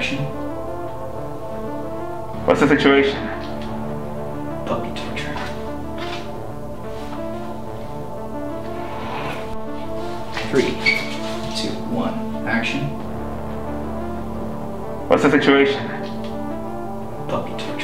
action. What's the situation? Puppy torture. Three, two, one, action. What's the situation? Puppy torture.